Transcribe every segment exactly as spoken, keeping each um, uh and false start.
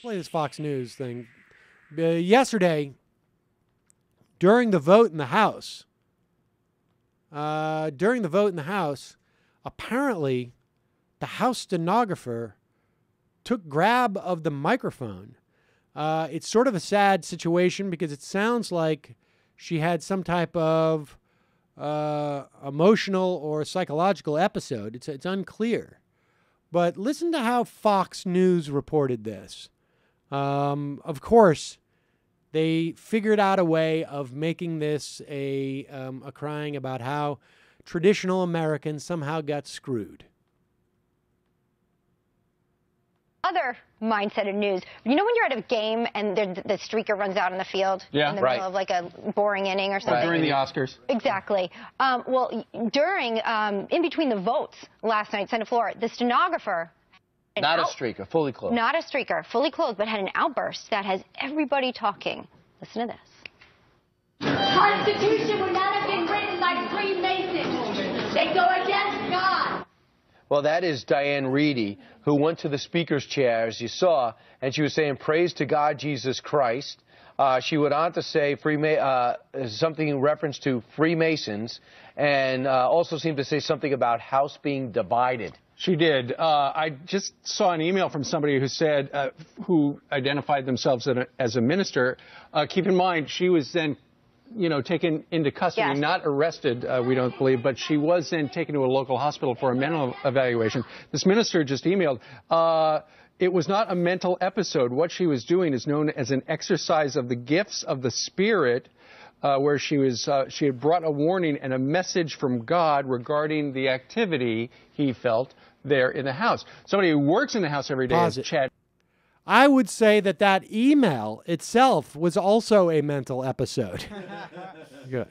play this Fox News thing. Uh, yesterday, during the vote in the House, uh, during the vote in the House, apparently the House stenographer took grab of the microphone. Uh, it's sort of a sad situation because it sounds like she had some type of uh, emotional or psychological episode. It's, it's unclear. But listen to how Fox News reported this. Um, of course, they figured out a way of making this a, um, a crying about how traditional Americans somehow got screwed. Other mindset of news. You know when you're at a game and the, the streaker runs out on the field yeah, in the right. middle of like a boring inning or something? Right. During the Oscars. Exactly. Um, well, during, um, in between the votes last night, Senate floor, the stenographer... Not a streaker, fully clothed. Not a streaker, fully clothed, but had an outburst that has everybody talking. Listen to this. The Constitution would not have been written by Freemasons. They go against God. Well, that is Diane Reedy, who went to the speaker's chair, as you saw, and she was saying, praise to God, Jesus Christ. Uh, she went on to say Freema uh, something in reference to Freemasons, and uh, also seemed to say something about house being divided. She did. Uh, I just saw an email from somebody who said, uh, who identified themselves as a, as a minister. Uh, keep in mind, she was then you know, taken into custody, yes. not arrested, uh, we don't believe, but she was then taken to a local hospital for a mental evaluation. This minister just emailed, uh, it was not a mental episode. What she was doing is known as an exercise of the gifts of the Spirit, uh, where she was, uh, she had brought a warning and a message from God regarding the activity he felt there in the House. Somebody who works in the House every day Pause is Chad. I would say that that email itself was also a mental episode. Good.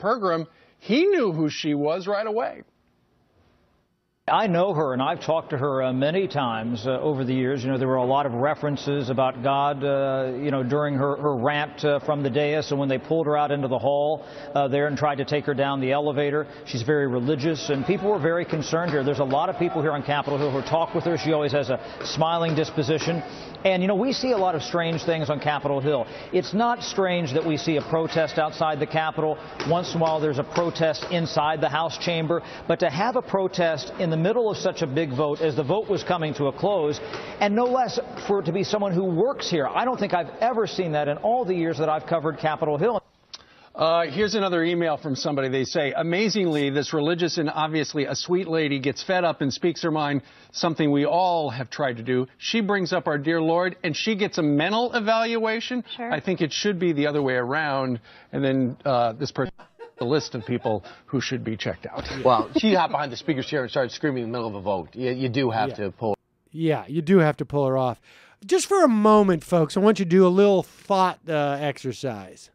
Pergram, he knew who she was right away. I know her, and I've talked to her uh, many times uh, over the years. You know, there were a lot of references about God, uh, you know, during her, her rant uh, from the dais, and when they pulled her out into the hall uh, there and tried to take her down the elevator. She's very religious, and people were very concerned here. There's a lot of people here on Capitol Hill who talk with her. She always has a smiling disposition. And, you know, we see a lot of strange things on Capitol Hill. It's not strange that we see a protest outside the Capitol. Once in a while, there's a protest inside the House chamber. But to have a protest in the middle of such a big vote, as the vote was coming to a close, and no less for it to be someone who works here. I don't think I've ever seen that in all the years that I've covered Capitol Hill. Uh, here's another email from somebody. They say, amazingly, this religious and obviously a sweet lady gets fed up and speaks her mind, something we all have tried to do. She brings up our dear Lord, and she gets a mental evaluation. Sure. I think it should be the other way around. And then uh, this person... the list of people who should be checked out. Well, she hopped behind the speaker's chair and started screaming in the middle of a vote. You, you do have yeah. to pull. Yeah, you do have to pull her off. Just for a moment, folks, I want you to do a little thought uh, exercise.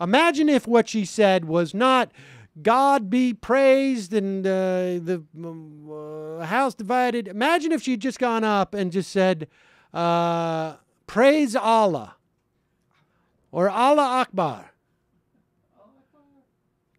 Imagine if what she said was not God be praised and uh, the uh, house divided. Imagine if she'd just gone up and just said, uh, praise Allah or Allah Akbar.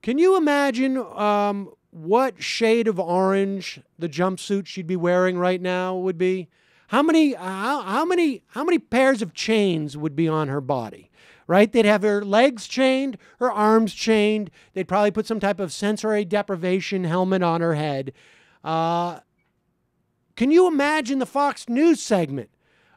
Can you imagine um, what shade of orange the jumpsuit she'd be wearing right now would be? How many, how, how many, how many pairs of chains would be on her body, right? They'd have her legs chained, her arms chained. They'd probably put some type of sensory deprivation helmet on her head. Uh, can you imagine the Fox News segment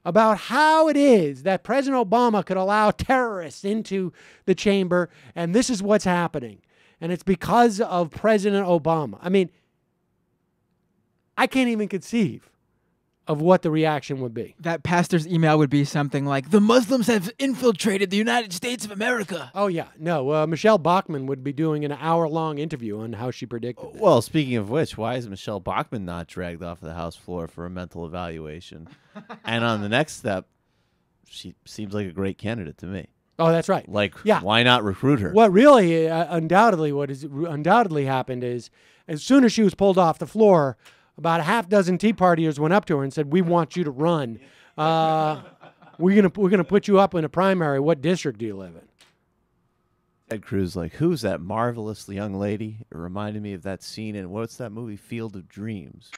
about how it is that President Obama could allow terrorists into the chamber, and this is what's happening? And it's because of President Obama. I mean, I can't even conceive of what the reaction would be. That pastor's email would be something like, the Muslims have infiltrated the United States of America. Oh, yeah. No, uh, Michelle Bachmann would be doing an hour-long interview on how she predicted that. Well, speaking of which, why is Michelle Bachmann not dragged off the House floor for a mental evaluation? And on the next step, she seems like a great candidate to me. Oh, that's right. Like, yeah. Why not recruit her? What really, uh, undoubtedly, what is undoubtedly happened is, as soon as she was pulled off the floor, about a half dozen Tea Partiers went up to her and said, "We want you to run. Uh, we're gonna we're gonna put you up in a primary. What district do you live in?" Ed Cruz, like, who's that marvelous young lady? It reminded me of that scene in what's that movie, Field of Dreams.